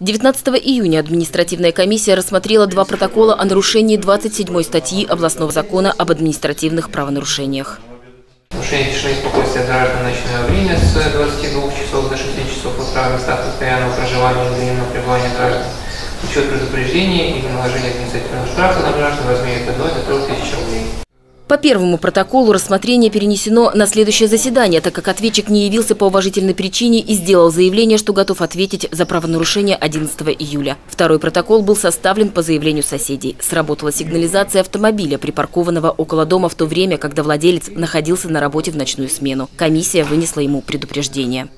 19 июня административная комиссия рассмотрела два протокола о нарушении 27-й статьи областного закона об административных правонарушениях. Нарушение тишины и спокойствия граждан в ночное время с 22 часов до 6 часов утра в местах постоянного проживания и временного пребывания граждан. Учет предупреждения и наложение административного штрафа на граждан в размере от 1 до 3 тысяч рублей. По первому протоколу рассмотрение перенесено на следующее заседание, так как ответчик не явился по уважительной причине и сделал заявление, что готов ответить за правонарушение 11 июля. Второй протокол был составлен по заявлению соседей. Сработала сигнализация автомобиля, припаркованного около дома в то время, когда владелец находился на работе в ночную смену. Комиссия вынесла ему предупреждение.